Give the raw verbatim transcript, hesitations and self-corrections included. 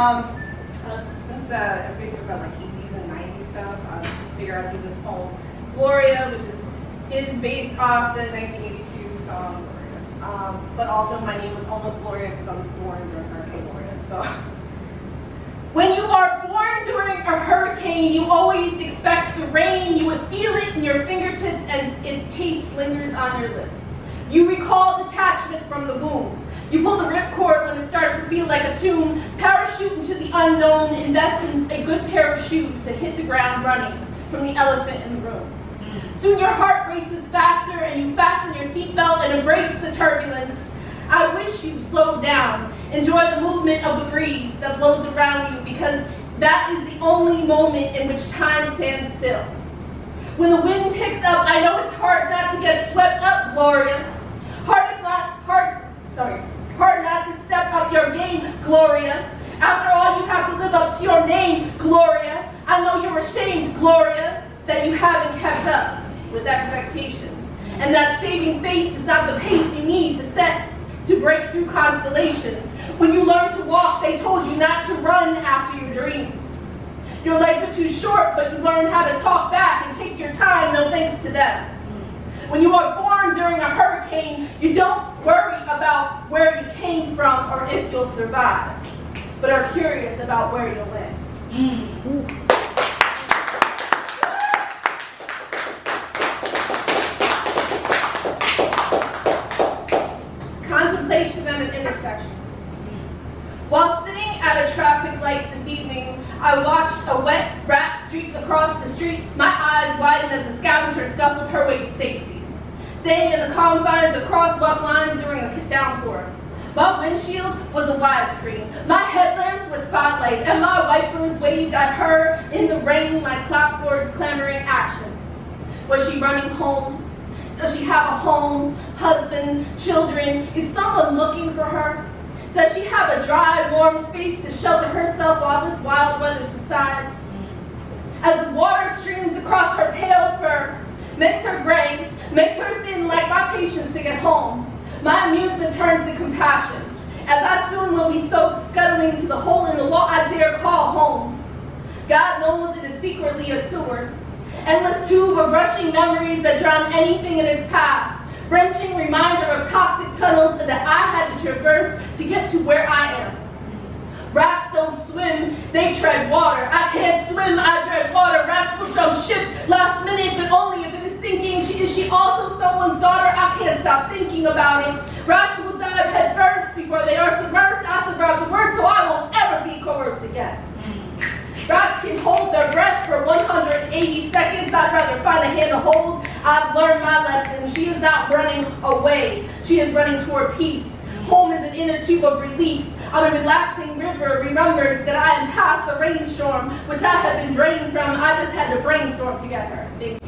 Um, since uh, everybody's talking about like eighties and nineties stuff, I figure I'll do this poem, Gloria, which is is based off the nineteen eighty-two song Gloria. Um, but also my name was almost Gloria because I was born during Hurricane Gloria. So, when you are born during a hurricane, you always expect the rain. You would feel it in your fingertips, and its taste lingers on your lips. You recall detachment from the womb. You pull the ripcord when it starts to feel like a tomb. Parachute into the unknown. Invest in a good pair of shoes that hit the ground running from the elephant in the room. Soon your heart races faster, and you fasten your seatbelt and embrace the turbulence. I wish you slowed down. Enjoy the movement of the breeze that blows around you, because that is the only moment in which time stands still. When the wind picks up, I know it's hard not to get swept up, Gloria. Hard is not hard. Sorry. Hard not to step up your game, Gloria. After all, you have to live up to your name, Gloria. I know you're ashamed, Gloria, that you haven't kept up with expectations, and that saving face is not the pace you need to set to break through constellations. When you learned to walk, they told you not to run after your dreams. Your legs are too short, but you learn how to talk back and take your time, no thanks to them. When you are born during a hurricane, you don't worry about where you came from or if you'll survive, but are curious about where you'll land. Mm. At an intersection. While sitting at a traffic light this evening, I watched a wet rat streak across the street, my eyes widened as a scavenger scuffled her way to safety, staying in the confines of crosswalk lines during a downpour. My windshield was a widescreen, my headlamps were spotlights, and my wipers waved at her in the rain like clapboards clamoring action. Was she running home? Does she have a home, husband, children? Is someone looking for her? Does she have a dry, warm space to shelter herself while this wild weather subsides? As the water streams across her pale fur, makes her gray, makes her thin like my patience to get home, my amusement turns to compassion, as I soon will be soaked scuttling to the hole in the wall I dare call home. God knows it is secretly a sewer. Endless tube of rushing memories that drown anything in its path. Wrenching reminder of toxic tunnels that I had to traverse to get to where I am. Rats don't swim, they tread water. I can't swim, I tread water. Rats will jump ship last minute, but only if it is sinking. She, is she also someone's daughter? I can't stop thinking about it. Rats will dive head first before they are submerged. I survived the worst, so I won't ever be coerced again. Rats can hold their breath for one hundred eighty seconds. I'd rather find a hand to hold. I've learned my lesson. She is not running away. She is running toward peace. Home is an inner tube of relief on a relaxing river of remembrance that I am past the rainstorm, which I have been drained from. I just had to brainstorm together. Big